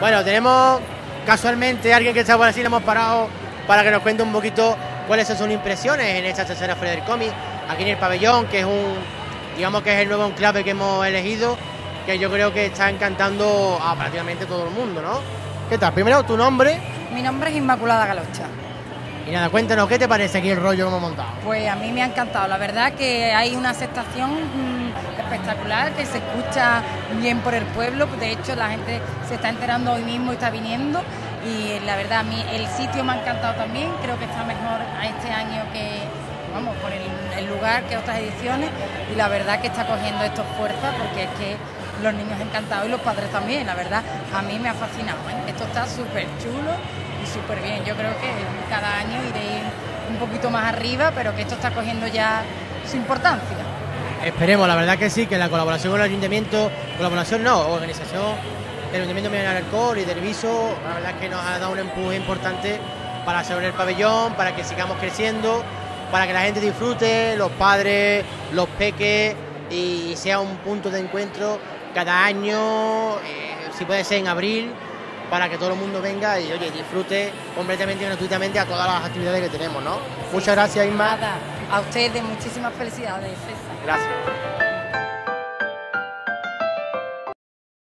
Bueno, tenemos casualmente a alguien que está por así, lo hemos parado para que nos cuente un poquito cuáles son sus impresiones en esta tercera Feria del Cómic, aquí en el pabellón, que es un, digamos que es el nuevo enclave que hemos elegido, que yo creo que está encantando a prácticamente todo el mundo, ¿no? ¿Qué tal? Primero, tu nombre. Mi nombre es Inmaculada Galocha. Y nada, cuéntanos, ¿qué te parece aquí el rollo que hemos montado? Pues a mí me ha encantado, la verdad que hay una aceptación espectacular, que se escucha bien por el pueblo, de hecho la gente se está enterando hoy mismo y está viniendo, y la verdad a mí el sitio me ha encantado también, creo que está mejor a este año que, vamos, por el lugar que otras ediciones, y la verdad que está cogiendo esto fuerza, porque es que los niños encantados y los padres también, la verdad a mí me ha fascinado, ¿eh? Esto está súper chulo y súper bien, yo creo que cada año iré un poquito más arriba, pero que esto está cogiendo ya su importancia. Esperemos, la verdad que sí, que la colaboración con el ayuntamiento, organización del Ayuntamiento de Mairena del Alcor y del Viso, la verdad que nos ha dado un empuje importante para asegurar el pabellón, para que sigamos creciendo, para que la gente disfrute, los padres, los peques, y sea un punto de encuentro cada año, si puede ser en abril, para que todo el mundo venga y oye, disfrute completamente y gratuitamente a todas las actividades que tenemos, ¿no? Sí. Muchas gracias, Inma. Nada, a ustedes muchísimas felicidades, César. Gracias.